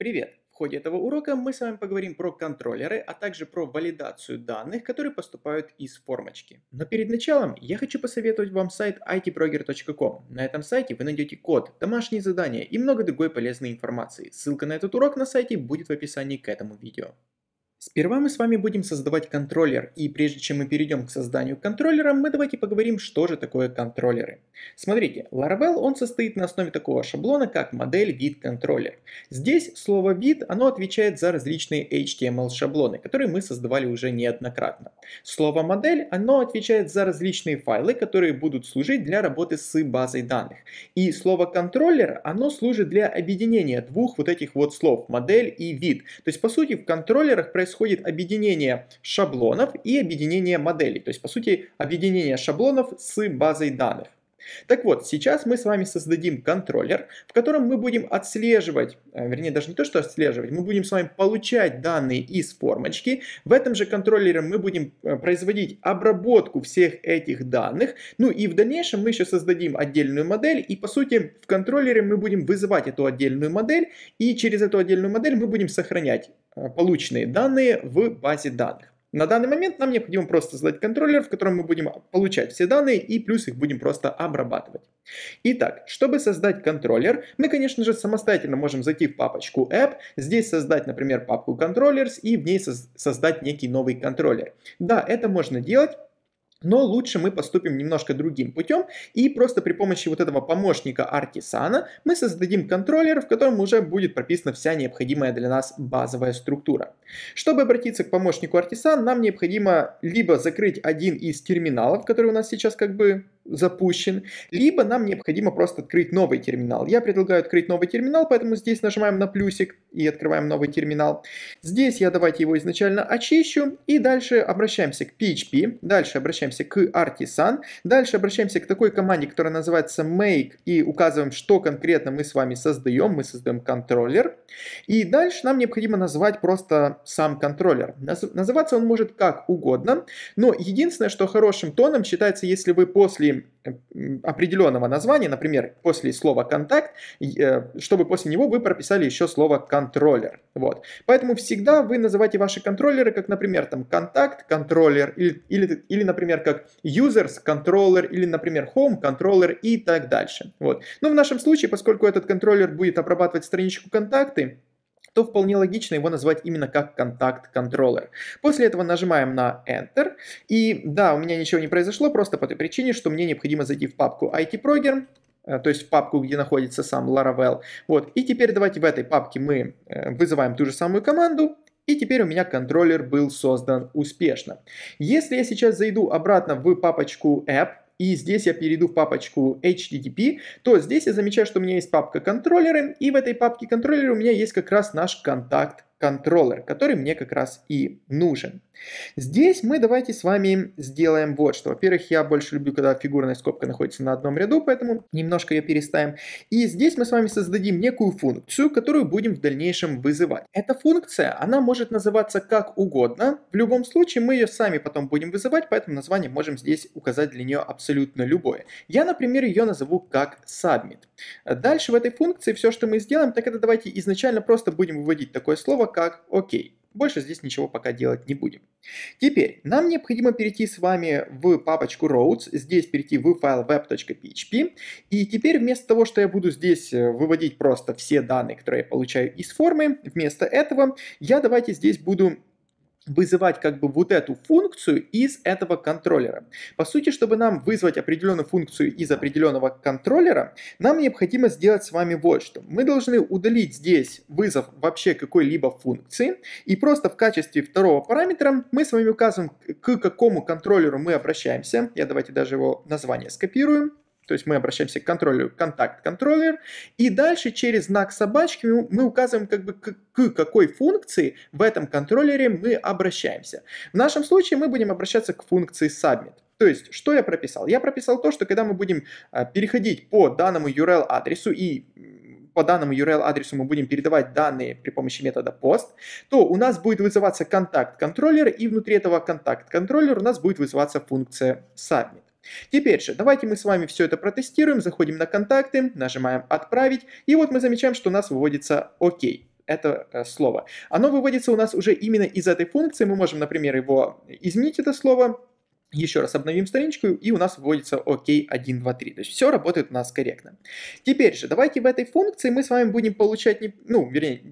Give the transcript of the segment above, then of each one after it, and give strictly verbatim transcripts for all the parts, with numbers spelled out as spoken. Привет! В ходе этого урока мы с вами поговорим про контроллеры, а также про валидацию данных, которые поступают из формочки. Но перед началом я хочу посоветовать вам сайт ай ти проджер точка ком. На этом сайте вы найдете код, домашние задания и много другой полезной информации. Ссылка на этот урок на сайте будет в описании к этому видео. Сперва мы с вами будем создавать контроллер, и прежде чем мы перейдем к созданию контроллера, мы давайте поговорим, что же такое контроллеры. Смотрите, Laravel, он состоит на основе такого шаблона, как модель вид контроллер. Здесь слово вид, оно отвечает за различные эйч ти эм эл шаблоны, которые мы создавали уже неоднократно. Слово модель, оно отвечает за различные файлы, которые будут служить для работы с базой данных. И слово контроллер, оно служит для объединения двух вот этих вот слов, модель и вид. То есть, по сути, в контроллерах происходит Происходит объединение шаблонов и объединение моделей, то есть, по сути, объединение шаблонов с базой данных. Так вот, сейчас мы с вами создадим контроллер, в котором мы будем отслеживать, вернее, даже не то, что отслеживать, мы будем с вами получать данные из формочки. В этом же контроллере мы будем производить обработку всех этих данных. Ну и в дальнейшем мы еще создадим отдельную модель, и, по сути, в контроллере мы будем вызывать эту отдельную модель, и через эту отдельную модель мы будем сохранять полученные данные в базе данных. На данный момент нам необходимо просто создать контроллер, в котором мы будем получать все данные и плюс их будем просто обрабатывать. Итак, чтобы создать контроллер, мы, конечно же, самостоятельно можем зайти в папочку App, здесь создать, например, папку Controllers и в ней создать некий новый контроллер. Да, это можно делать. Но лучше мы поступим немножко другим путем, и просто при помощи вот этого помощника Артисана мы создадим контроллер, в котором уже будет прописана вся необходимая для нас базовая структура. Чтобы обратиться к помощнику Артисан, нам необходимо либо закрыть один из терминалов, который у нас сейчас как бы запущен, либо нам необходимо просто открыть новый терминал. Я предлагаю открыть новый терминал, поэтому здесь нажимаем на плюсик и открываем новый терминал. Здесь я давайте его изначально очищу, и дальше обращаемся к пи эйч пи, дальше обращаемся к Artisan, дальше обращаемся к такой команде, которая называется make, и указываем, что конкретно мы с вами создаем. Мы создаем контроллер, и дальше нам необходимо назвать просто сам контроллер. Называться он может как угодно, но единственное, что хорошим тоном считается, если вы после определенного названия, например, после слова «контакт», чтобы после него вы прописали еще слово «контроллер». Вот. Поэтому всегда вы называйте ваши контроллеры как, например, там «контакт», «контроллер», или, или, или, например, как «users», «контроллер», или, например, «home», «контроллер» и так дальше. Вот. Но в нашем случае, поскольку этот контроллер будет обрабатывать страничку «контакты», то вполне логично его назвать именно как Contact Controller. После этого нажимаем на Enter. И да, у меня ничего не произошло, просто по той причине, что мне необходимо зайти в папку ай ти проджер, то есть в папку, где находится сам Laravel. Вот. И теперь давайте в этой папке мы вызываем ту же самую команду. И теперь у меня контроллер был создан успешно. Если я сейчас зайду обратно в папочку App, и здесь я перейду в папочку эйч ти ти пи, то здесь я замечаю, что у меня есть папка контроллеры, и в этой папке контроллеры у меня есть как раз наш контакт-контроллер, который мне как раз и нужен. Здесь мы давайте с вами сделаем вот что. Во-первых, я больше люблю, когда фигурная скобка находится на одном ряду, поэтому немножко ее переставим. И здесь мы с вами создадим некую функцию, которую будем в дальнейшем вызывать. Эта функция, она может называться как угодно. В любом случае, мы ее сами потом будем вызывать, поэтому название можем здесь указать для нее абсолютно любое. Я, например, ее назову как submit. Дальше в этой функции все, что мы сделаем, так это давайте изначально просто будем выводить такое слово, как «ОК». Больше здесь ничего пока делать не будем. Теперь нам необходимо перейти с вами в папочку routes, здесь перейти в файл web.php. И теперь вместо того, что я буду здесь выводить просто все данные, которые я получаю из формы, вместо этого я давайте здесь буду вызывать как бы вот эту функцию из этого контроллера. По сути, чтобы нам вызвать определенную функцию из определенного контроллера, нам необходимо сделать с вами вот что. Мы должны удалить здесь вызов вообще какой-либо функции, и просто в качестве второго параметра мы с вами указываем, к какому контроллеру мы обращаемся. Я давайте даже его название скопирую. То есть мы обращаемся к контроллеру Contact Controller, и дальше через знак собачки мы указываем, как бы, к, к какой функции в этом контроллере мы обращаемся. В нашем случае мы будем обращаться к функции Submit. То есть, что я прописал? Я прописал то, что когда мы будем переходить по данному ю ар эл-адресу и по данному ю ар эл-адресу мы будем передавать данные при помощи метода post, то у нас будет вызываться контакт-контроллер, и внутри этого контакт-контроллера у нас будет вызываться функция Submit. Теперь же, давайте мы с вами все это протестируем, заходим на контакты, нажимаем «Отправить», и вот мы замечаем, что у нас выводится «Ок». это слово. Оно выводится у нас уже именно из этой функции. Мы можем, например, его изменить, это слово. Еще раз обновим страничку, и у нас вводится ОК один два три. То есть все работает у нас корректно. Теперь же давайте в этой функции мы с вами будем получать, ну, вернее,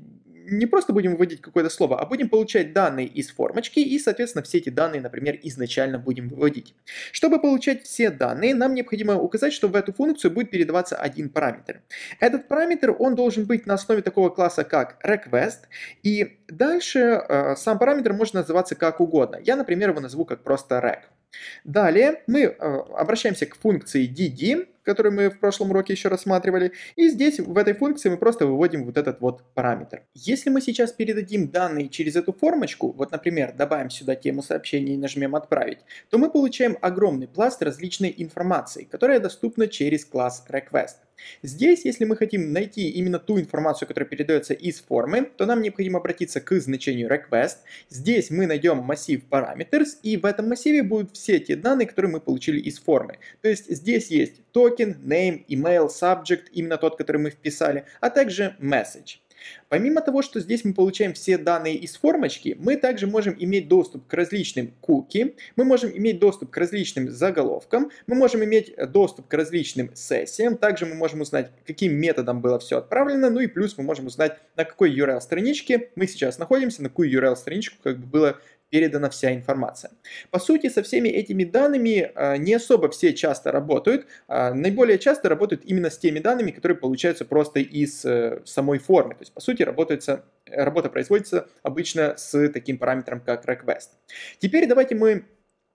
не просто будем вводить какое-то слово, а будем получать данные из формочки и, соответственно, все эти данные, например, изначально будем выводить. Чтобы получать все данные, нам необходимо указать, что в эту функцию будет передаваться один параметр. Этот параметр, он должен быть на основе такого класса, как request, и дальше э, сам параметр может называться как угодно. Я, например, его назову как просто rec. Далее мы э, обращаемся к функции dd, который мы в прошлом уроке еще рассматривали. И здесь, в этой функции, мы просто выводим вот этот вот параметр. Если мы сейчас передадим данные через эту формочку, вот, например, добавим сюда тему сообщения и нажмем «Отправить», то мы получаем огромный пласт различной информации, которая доступна через класс «Request». Здесь, если мы хотим найти именно ту информацию, которая передается из формы, то нам необходимо обратиться к значению request. Здесь мы найдем массив parameters, и в этом массиве будут все те данные, которые мы получили из формы. То есть здесь есть токен, name, email, subject, именно тот, который мы вписали, а также message. Помимо того, что здесь мы получаем все данные из формочки, мы также можем иметь доступ к различным куки, мы можем иметь доступ к различным заголовкам, мы можем иметь доступ к различным сессиям, также мы можем узнать, каким методом было все отправлено, ну и плюс мы можем узнать, на какой ю ар эл страничке мы сейчас находимся, на какую ю ар эл страничку как бы было передана вся информация. По сути, со всеми этими данными э, не особо все часто работают. Э, наиболее часто работают именно с теми данными, которые получаются просто из э, самой формы. То есть, по сути, работается, работа производится обычно с таким параметром, как request. Теперь давайте мы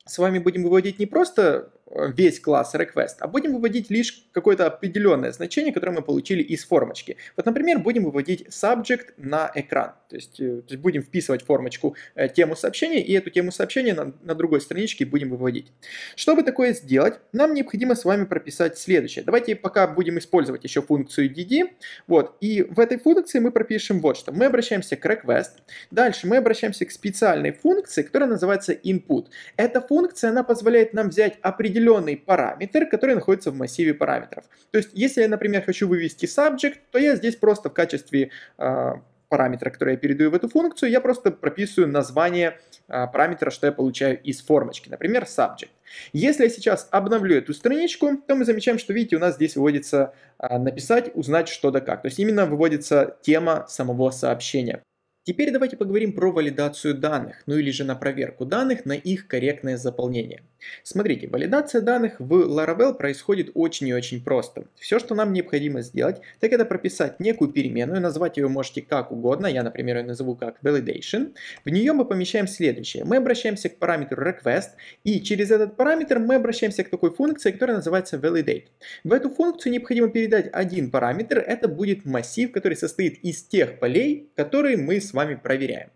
с вами будем выводить не просто весь класс request, а будем выводить лишь какое-то определенное значение, которое мы получили из формочки. Вот, например, будем выводить subject на экран. То есть, то есть будем вписывать в формочку э, тему сообщения, и эту тему сообщения на, на другой страничке будем выводить. Чтобы такое сделать, нам необходимо с вами прописать следующее. Давайте пока будем использовать еще функцию dd. Вот, и в этой функции мы пропишем вот что. Мы обращаемся к request. Дальше мы обращаемся к специальной функции, которая называется input. Эта функция, она позволяет нам взять определенную параметр, который находится в массиве параметров. То есть, если я, например, хочу вывести subject, то я здесь просто в качестве э, параметра, который я передаю в эту функцию, я просто прописываю название э, параметра, что я получаю из формочки, например, subject. Если я сейчас обновлю эту страничку, то мы замечаем, что, видите, у нас здесь выводится э, написать, узнать что да как. То есть, именно выводится тема самого сообщения. Теперь давайте поговорим про валидацию данных, ну или же на проверку данных на их корректное заполнение. Смотрите, валидация данных в Laravel происходит очень и очень просто. Все, что нам необходимо сделать, так это прописать некую переменную, назвать ее можете как угодно, я, например, ее назову как validation. В нее мы помещаем следующее. Мы обращаемся к параметру request, и через этот параметр мы обращаемся к такой функции, которая называется validate. В эту функцию необходимо передать один параметр, это будет массив, который состоит из тех полей, которые мы с С вами проверяем.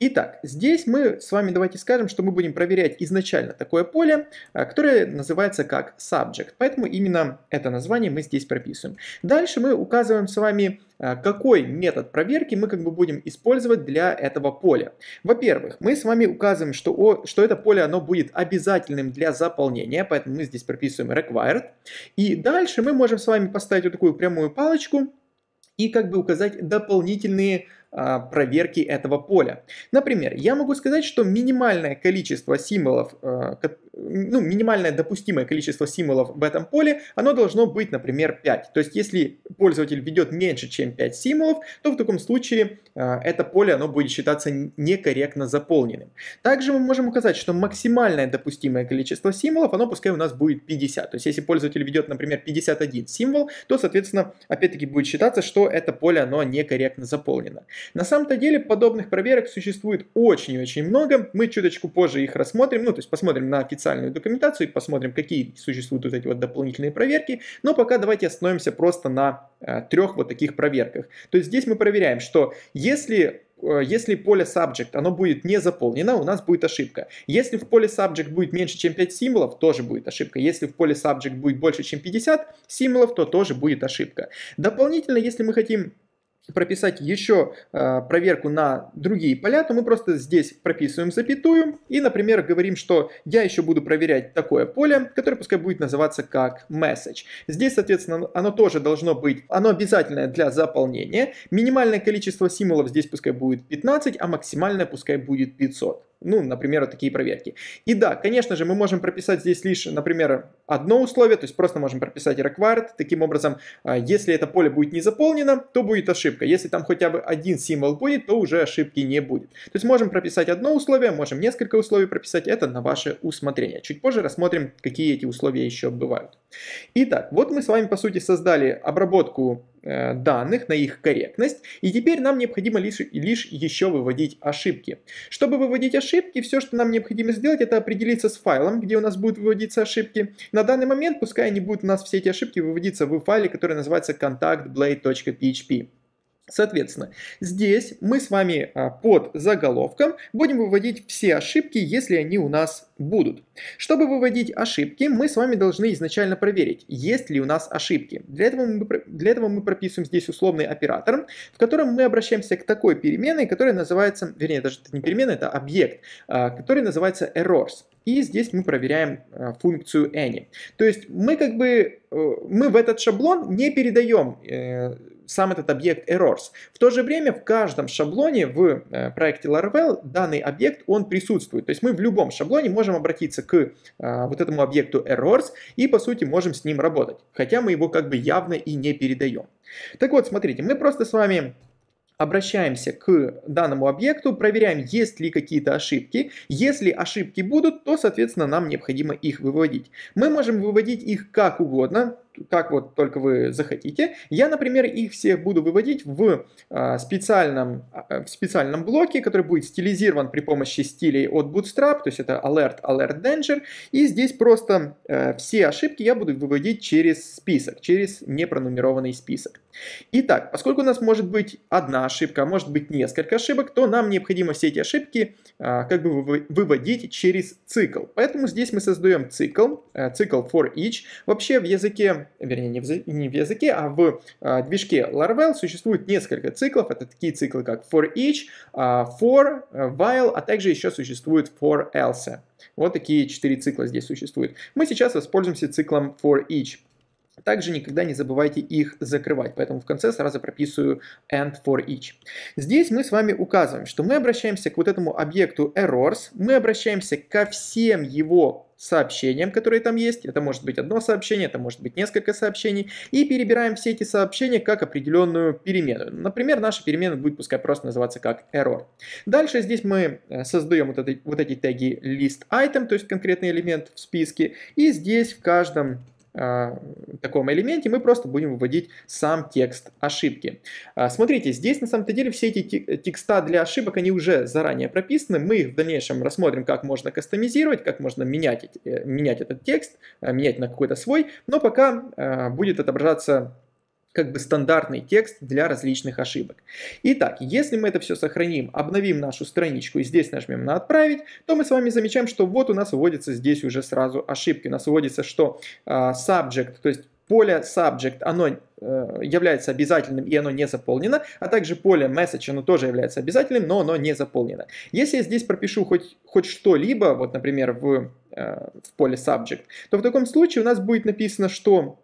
Итак, здесь мы с вами давайте скажем, что мы будем проверять изначально такое поле, которое называется как subject, поэтому именно это название мы здесь прописываем. Дальше мы указываем с вами, какой метод проверки мы как бы будем использовать для этого поля. Во-первых, мы с вами указываем, что, о, что это поле оно будет обязательным для заполнения, поэтому мы здесь прописываем required. И дальше мы можем с вами поставить вот такую прямую палочку и как бы указать дополнительные проверки этого поля. Например, я могу сказать, что минимальное количество символов, ну, минимальное допустимое количество символов в этом поле, оно должно быть, например, пять. То есть, если пользователь ведет меньше, чем пять символов, то в таком случае это поле, оно будет считаться некорректно заполненным. Также мы можем указать, что максимальное допустимое количество символов, оно пускай у нас будет пятьдесят. То есть, если пользователь ведет, например, пятьдесят один символ, то, соответственно, опять-таки будет считаться, что это поле, оно некорректно заполнено. На самом-то деле подобных проверок существует очень и очень много. Мы чуточку позже их рассмотрим, ну то есть посмотрим на официальную документацию и посмотрим, какие существуют вот эти вот дополнительные проверки. Но пока давайте остановимся просто на э, трех вот таких проверках. То есть здесь мы проверяем, что если... Если поле subject, оно будет не заполнено, у нас будет ошибка. Если в поле subject будет меньше, чем пять символов, тоже будет ошибка. Если в поле subject будет больше, чем пятьдесят символов, то тоже будет ошибка. Дополнительно, если мы хотим прописать еще э, проверку на другие поля, то мы просто здесь прописываем запятую и, например, говорим, что я еще буду проверять такое поле, которое пускай будет называться как message. Здесь, соответственно, оно тоже должно быть, оно обязательное для заполнения. Минимальное количество символов здесь пускай будет пятнадцать, а максимальное пускай будет пятьсот. Ну, например, вот такие проверки. И да, конечно же, мы можем прописать здесь лишь, например, одно условие, то есть просто можем прописать required. Таким образом, если это поле будет не заполнено, то будет ошибка. Если там хотя бы один символ будет, то уже ошибки не будет. То есть можем прописать одно условие, можем несколько условий прописать. Это на ваше усмотрение. Чуть позже рассмотрим, какие эти условия еще бывают. Итак, вот мы с вами, по сути, создали обработку данных, на их корректность. И теперь нам необходимо лишь, лишь еще выводить ошибки. Чтобы выводить ошибки, все, что нам необходимо сделать, это определиться с файлом, где у нас будут выводиться ошибки. На данный момент, пускай они будут у нас все эти ошибки выводиться в файле, который называется contact blade точка пи эйч пи. Соответственно, здесь мы с вами под заголовком будем выводить все ошибки, если они у нас будут. Чтобы выводить ошибки, мы с вами должны изначально проверить, есть ли у нас ошибки. Для этого мы, для этого мы прописываем здесь условный оператор, в котором мы обращаемся к такой переменной, которая называется, вернее, даже это не переменная, это объект, который называется errors. И здесь мы проверяем функцию any. То есть мы как бы, мы в этот шаблон не передаем сам этот объект errors. В то же время в каждом шаблоне в проекте Laravel данный объект, он присутствует. То есть мы в любом шаблоне можем обратиться к вот этому объекту errors и, по сути, можем с ним работать. Хотя мы его как бы явно и не передаем. Так вот, смотрите, мы просто с вами обращаемся к данному объекту, проверяем, есть ли какие-то ошибки. Если ошибки будут, то, соответственно, нам необходимо их выводить. Мы можем выводить их как угодно, как вот только вы захотите. Я, например, их всех буду выводить в специальном, в специальном блоке, который будет стилизирован при помощи стилей от Bootstrap, то есть это alert, alert danger, и здесь просто все ошибки я буду выводить через список, через непронумерованный список. Итак, поскольку у нас может быть одна ошибка, а может быть несколько ошибок, то нам необходимо все эти ошибки как бы выводить через цикл. Поэтому здесь мы создаем цикл, цикл for each. Вообще в языке, вернее, не в, не в языке, а в а, движке Laravel существует несколько циклов. Это такие циклы, как for each, а, for, а, while, а также еще существует for else. Вот такие четыре цикла здесь существуют. Мы сейчас воспользуемся циклом for each. Также никогда не забывайте их закрывать, поэтому в конце сразу прописываю and for each. Здесь мы с вами указываем, что мы обращаемся к вот этому объекту errors, мы обращаемся ко всем его сообщениям, которые там есть. Это может быть одно сообщение, это может быть несколько сообщений. И перебираем все эти сообщения как определенную переменную. Например, наша переменная будет пускай просто называться как error. Дальше здесь мы создаем вот, это, вот эти теги list item, то есть конкретный элемент в списке. И здесь в каждом в таком элементе мы просто будем выводить сам текст ошибки. Смотрите, здесь на самом-то деле все эти текста для ошибок, они уже заранее прописаны. Мы их в дальнейшем рассмотрим, как можно кастомизировать, как можно менять, менять этот текст, менять на какой-то свой. Но пока будет отображаться как бы стандартный текст для различных ошибок. Итак, если мы это все сохраним, обновим нашу страничку и здесь нажмем на «Отправить», то мы с вами замечаем, что вот у нас выводятся здесь уже сразу ошибки. У нас выводится, что uh, subject, то есть поле subject, оно является обязательным и оно не заполнено, а также поле message, оно тоже является обязательным, но оно не заполнено. Если я здесь пропишу хоть, хоть что-либо, вот, например, в, uh, в поле subject, то в таком случае у нас будет написано, что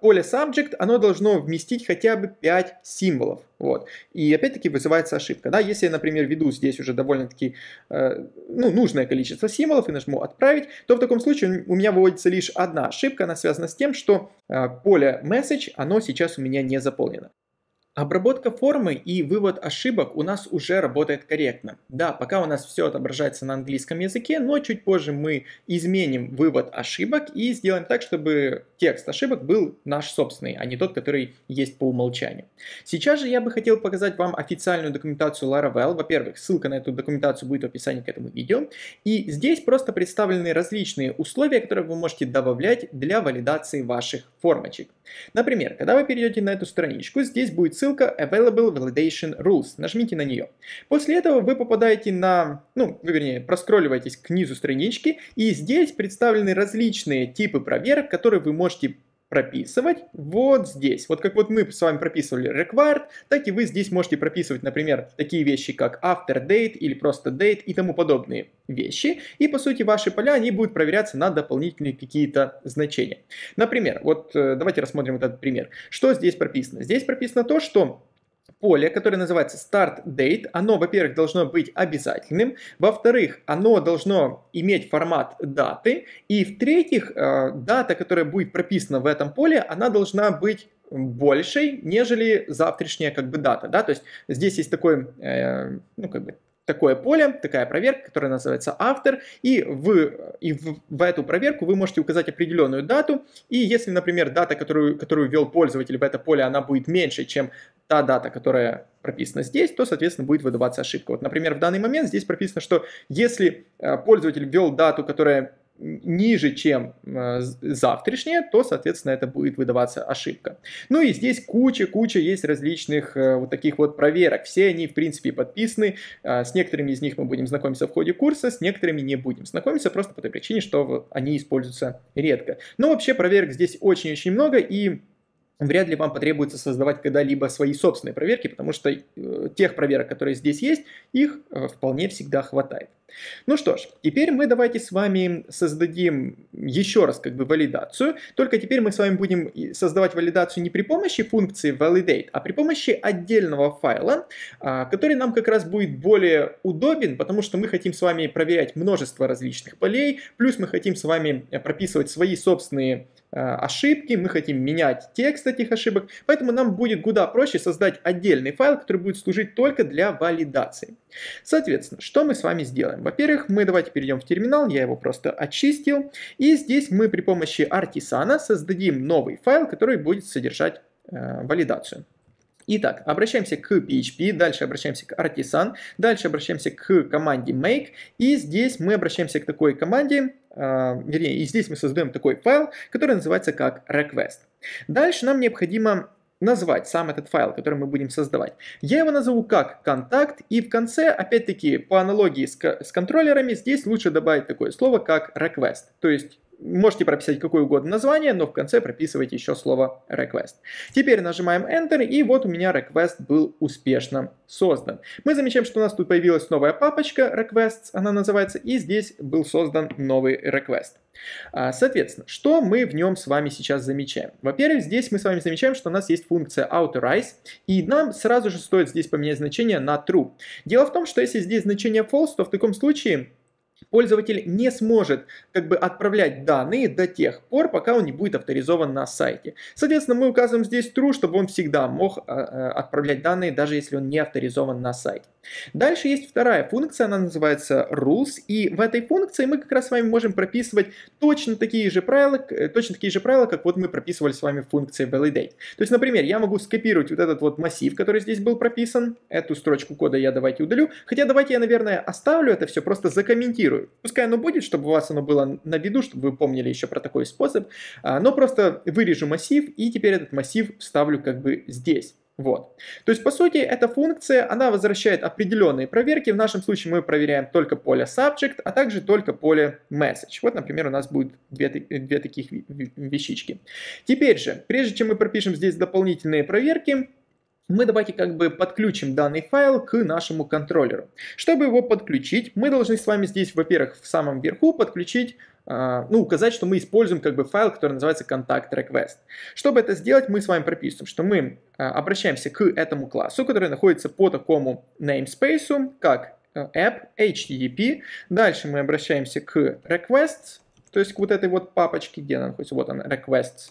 поле subject, оно должно вместить хотя бы пять символов. Вот. И опять-таки вызывается ошибка. Да? Если я, например, веду здесь уже довольно-таки э, ну, нужное количество символов и нажму «Отправить», то в таком случае у меня выводится лишь одна ошибка. Она связана с тем, что э, поле message, оно сейчас у меня не заполнено. Обработка формы и вывод ошибок у нас уже работает корректно. Да, пока у нас все отображается на английском языке, но чуть позже мы изменим вывод ошибок и сделаем так, чтобы текст ошибок был наш собственный, а не тот, который есть по умолчанию. Сейчас же я бы хотел показать вам официальную документацию Laravel. Во-первых, ссылка на эту документацию будет в описании к этому видео. И здесь просто представлены различные условия, которые вы можете добавлять для валидации ваших формочек. Например, когда вы перейдете на эту страничку, здесь будет ссылка Ссылка Available Validation Rules. Нажмите на нее. После этого вы попадаете на, ну, вы, вернее, проскролливаетесь к низу странички, и здесь представлены различные типы проверок, которые вы можете прописывать вот здесь. Вот как вот мы с вами прописывали required, так и вы здесь можете прописывать, например, такие вещи, как after date или просто date и тому подобные вещи. И, по сути, ваши поля, они будут проверяться на дополнительные какие-то значения. Например, вот давайте рассмотрим вот этот пример. Что здесь прописано? Здесь прописано то, что поле, которое называется start date, оно, во-первых, должно быть обязательным, во-вторых, оно должно иметь формат даты, и, в-третьих, дата, которая будет прописана в этом поле, она должна быть большей, нежели завтрашняя как бы дата, да, то есть здесь есть такой, э, ну, как бы, такое поле, такая проверка, которая называется after, и, в, и в, в эту проверку вы можете указать определенную дату, и если, например, дата, которую, которую ввел пользователь в это поле, она будет меньше, чем та дата, которая прописана здесь, то, соответственно, будет выдаваться ошибка. Вот, например, в данный момент здесь прописано, что если пользователь ввел дату, которая ниже, чем э, завтрашняя, то, соответственно, это будет выдаваться ошибка. Ну и здесь куча-куча есть различных э, вот таких вот проверок. Все они, в принципе, подписаны. Э, с некоторыми из них мы будем знакомиться в ходе курса, с некоторыми не будем знакомиться, просто по той причине, что вот, они используются редко. Но вообще проверок здесь очень-очень много, и вряд ли вам потребуется создавать когда-либо свои собственные проверки, потому что э, тех проверок, которые здесь есть, их э, вполне всегда хватает. Ну что ж, теперь мы давайте с вами создадим еще раз как бы валидацию, только теперь мы с вами будем создавать валидацию не при помощи функции validate, а при помощи отдельного файла, который нам как раз будет более удобен, потому что мы хотим с вами проверять множество различных полей, плюс мы хотим с вами прописывать свои собственные ошибки, мы хотим менять текст этих ошибок, поэтому нам будет куда проще создать отдельный файл, который будет служить только для валидации. Соответственно, что мы с вами сделаем? Во-первых, мы давайте перейдем в терминал, я его просто очистил, и здесь мы при помощи Artisan создадим новый файл, который будет содержать э, валидацию. Итак, обращаемся к пи эйч пи, дальше обращаемся к Artisan, дальше обращаемся к команде make, и здесь мы обращаемся к такой команде, э, вернее, и здесь мы создаем такой файл, который называется как request. Дальше нам необходимо назвать сам этот файл, который мы будем создавать. Я его назову как контакт, и в конце, опять-таки, по аналогии с, с контроллерами, здесь лучше добавить такое слово, как request. То есть можете прописать какое угодно название, но в конце прописывайте еще слово request. Теперь нажимаем Enter, и вот у меня request был успешно создан. Мы замечаем, что у нас тут появилась новая папочка requests, она называется, и здесь был создан новый request. Соответственно, что мы в нем с вами сейчас замечаем? Во-первых, здесь мы с вами замечаем, что у нас есть функция authorize, и нам сразу же стоит здесь поменять значение на true. Дело в том, что если здесь значение false, то в таком случае пользователь не сможет как бы отправлять данные до тех пор, пока он не будет авторизован на сайте. Соответственно, мы указываем здесь true, чтобы он всегда мог отправлять данные, даже если он не авторизован на сайте. Дальше есть вторая функция, она называется rules, и в этой функции мы как раз с вами можем прописывать точно такие же правила, точно такие же правила, как вот мы прописывали с вами в функции validate. То есть, например, я могу скопировать вот этот вот массив, который здесь был прописан, эту строчку кода я давайте удалю, хотя давайте я, наверное, оставлю это все, просто закомментирую. Пускай оно будет, чтобы у вас оно было на виду, чтобы вы помнили еще про такой способ, но просто вырежу массив и теперь этот массив вставлю как бы здесь. Вот. То есть, по сути, эта функция, она возвращает определенные проверки. В нашем случае мы проверяем только поле subject, а также только поле message. Вот, например, у нас будет две, две таких вещички. Теперь же, прежде чем мы пропишем здесь дополнительные проверки, мы давайте как бы подключим данный файл к нашему контроллеру. Чтобы его подключить, мы должны с вами здесь, во-первых, в самом верху подключить, ну, указать, что мы используем как бы файл, который называется ContactRequest. Чтобы это сделать, мы с вами прописываем, что мы обращаемся к этому классу, который находится по такому namespace, как App.Http. Дальше мы обращаемся к Requests, то есть к вот этой вот папочке, где она находится, вот она, Requests.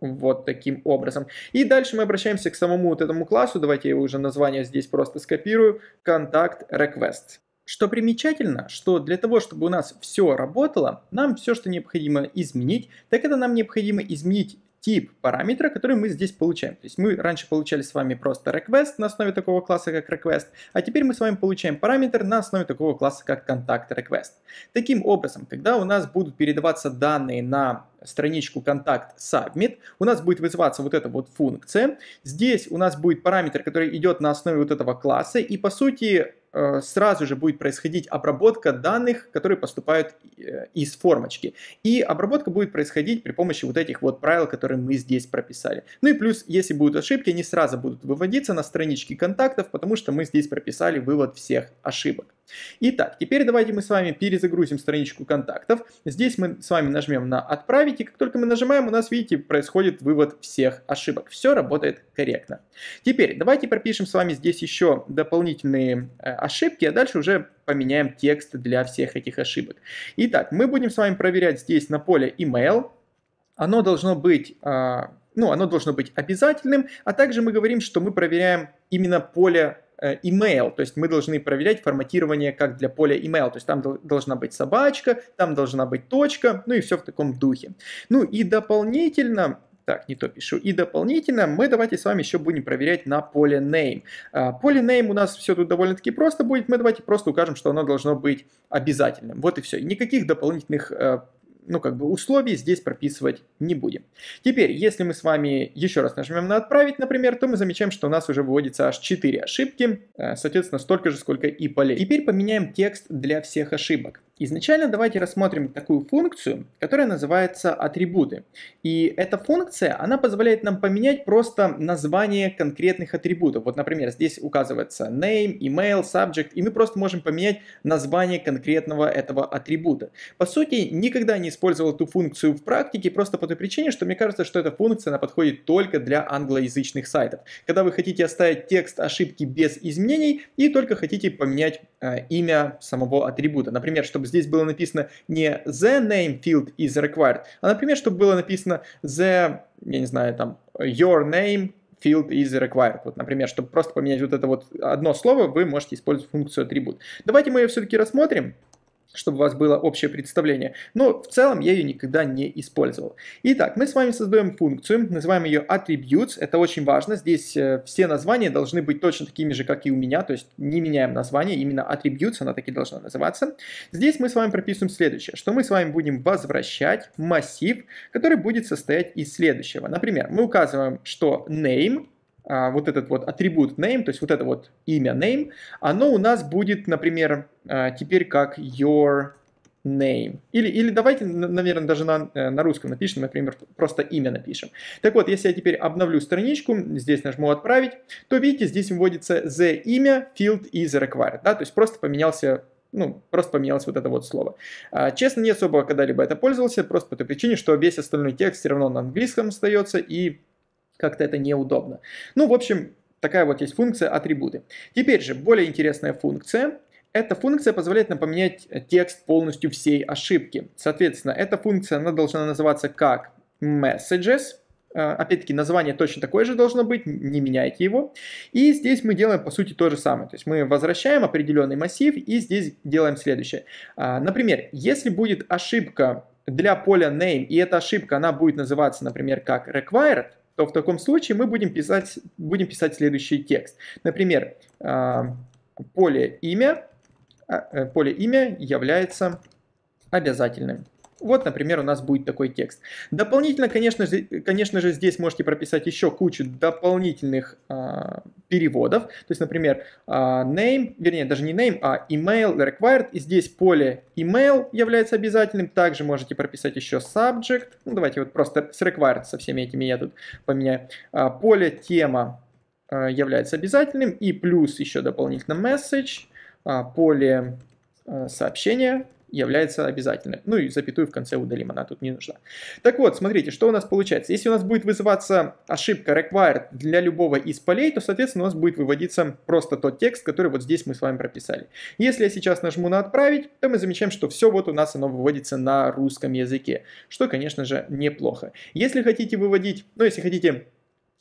Вот таким образом. И дальше мы обращаемся к самому вот этому классу. Давайте я его уже название здесь просто скопирую. ContactRequest. Что примечательно, что для того, чтобы у нас все работало, нам все, что необходимо изменить, так это нам необходимо изменить тип параметра, который мы здесь получаем. То есть мы раньше получали с вами просто request на основе такого класса, как request, а теперь мы с вами получаем параметр на основе такого класса, как ContactRequest. Таким образом, когда у нас будут передаваться данные на страничку контакт submit, у нас будет вызываться вот эта вот функция. Здесь у нас будет параметр, который идет на основе вот этого класса, и по сути сразу же будет происходить обработка данных, которые поступают из формочки. И обработка будет происходить при помощи вот этих вот правил, которые мы здесь прописали. Ну и плюс, если будут ошибки, они сразу будут выводиться на страничке контактов, потому что мы здесь прописали вывод всех ошибок. Итак, теперь давайте мы с вами перезагрузим страничку контактов. Здесь мы с вами нажмем на «Отправить», и как только мы нажимаем, у нас, видите, происходит вывод всех ошибок. Все работает корректно. Теперь давайте пропишем с вами здесь еще дополнительные ошибки, а дальше уже поменяем текст для всех этих ошибок. Итак, мы будем с вами проверять здесь на поле «Email». Оно должно быть... Ну, оно должно быть обязательным, а также мы говорим, что мы проверяем именно поле email, то есть мы должны проверять форматирование как для поля email, то есть там должна быть собачка, там должна быть точка, ну и все в таком духе. Ну и дополнительно, так, не то пишу, и дополнительно мы давайте с вами еще будем проверять на поле name. Поле name у нас все тут довольно-таки просто будет, мы давайте просто укажем, что оно должно быть обязательным. Вот и все, и никаких дополнительных ну, как бы условий здесь прописывать не будем. Теперь, если мы с вами еще раз нажмем на «Отправить», например, то мы замечаем, что у нас уже выводится аж четыре ошибки, соответственно, столько же, сколько и полей. Теперь поменяем текст для всех ошибок. Изначально давайте рассмотрим такую функцию, которая называется «Атрибуты». И эта функция, она позволяет нам поменять просто название конкретных атрибутов. Вот, например, здесь указывается name, email, subject, и мы просто можем поменять название конкретного этого атрибута. По сути, никогда не использовал эту функцию в практике просто по той причине, что мне кажется, что эта функция, она подходит только для англоязычных сайтов. Когда вы хотите оставить текст ошибки без изменений и только хотите поменять э, имя самого атрибута. Например, чтобы здесь было написано не the name field is required, а, например, чтобы было написано the, я не знаю, там, your name field is required. Вот, например, чтобы просто поменять вот это вот одно слово, вы можете использовать функцию атрибут. Давайте мы ее все-таки рассмотрим, чтобы у вас было общее представление. Но в целом я ее никогда не использовал. Итак, мы с вами создаем функцию, называем ее attributes. Это очень важно. Здесь э, все названия должны быть точно такими же, как и у меня. То есть не меняем название, именно attributes, она таки должна называться. Здесь мы с вами прописываем следующее, что мы с вами будем возвращать массив, который будет состоять из следующего. Например, мы указываем, что name, э, вот этот вот атрибут name, то есть вот это вот имя name, оно у нас будет, например, теперь как your name. Или, или давайте, наверное, даже на, на русском напишем, например, просто имя напишем. Так вот, если я теперь обновлю страничку, здесь нажму «Отправить», то, видите, здесь вводится the имя field is required. Да? То есть просто поменялся, ну, просто поменялось вот это вот слово. А, честно, не особо когда-либо это пользовался, просто по той причине, что весь остальной текст все равно на английском остается, и как-то это неудобно. Ну, в общем, такая вот есть функция «Атрибуты». Теперь же, более интересная функция. Эта функция позволяет нам поменять текст полностью всей ошибки. Соответственно, эта функция, она должна называться как messages. Опять-таки, название точно такое же должно быть, не меняйте его. И здесь мы делаем, по сути, то же самое. То есть мы возвращаем определенный массив и здесь делаем следующее. Например, если будет ошибка для поля name, и эта ошибка, она будет называться, например, как required, то в таком случае мы будем писать, будем писать следующий текст. Например, поле имя. Поле имя является обязательным. Вот, например, у нас будет такой текст. Дополнительно, конечно же, конечно же здесь можете прописать еще кучу дополнительных э, переводов. То есть, например, э, name, вернее, даже не name, а email required. И здесь поле email является обязательным. Также можете прописать еще subject. Ну, давайте вот просто с required со всеми этими я тут поменяю. Э, поле тема э, является обязательным. И плюс еще дополнительно message. Поле сообщения является обязательным. Ну и запятую в конце удалим, она тут не нужна. Так вот, смотрите, что у нас получается. Если у нас будет вызываться ошибка required для любого из полей, то, соответственно, у нас будет выводиться просто тот текст, который вот здесь мы с вами прописали. Если я сейчас нажму на «Отправить», то мы замечаем, что все вот у нас оно выводится на русском языке, что, конечно же, неплохо. Если хотите выводить, ну если хотите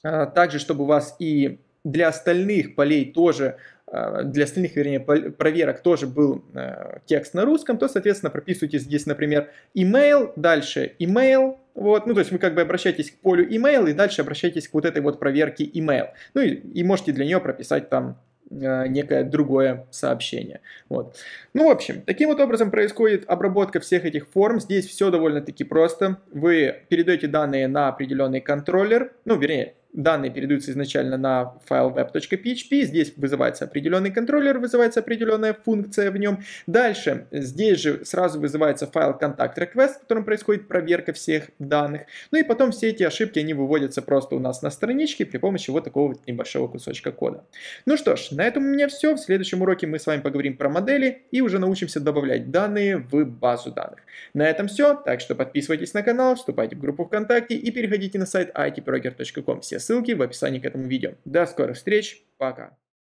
также, чтобы у вас и для остальных полей тоже... для остальных, вернее, проверок тоже был э, текст на русском, то, соответственно, прописывайте здесь, например, email, дальше email, вот, ну, то есть вы как бы обращаетесь к полю email и дальше обращаетесь к вот этой вот проверке email, ну, и, и можете для нее прописать там э, некое другое сообщение, вот. Ну, в общем, таким вот образом происходит обработка всех этих форм, здесь все довольно-таки просто, вы передаете данные на определенный контроллер, ну, вернее, данные передаются изначально на файл web.php, здесь вызывается определенный контроллер, вызывается определенная функция в нем. Дальше здесь же сразу вызывается файл ContactRequest, в котором происходит проверка всех данных. Ну и потом все эти ошибки, они выводятся просто у нас на страничке при помощи вот такого вот небольшого кусочка кода. Ну что ж, на этом у меня все. В следующем уроке мы с вами поговорим про модели и уже научимся добавлять данные в базу данных. На этом все, так что подписывайтесь на канал, вступайте в группу ВКонтакте и переходите на сайт ай ти проджер точка ком. Все ссылки в описании к этому видео. До скорых встреч, пока!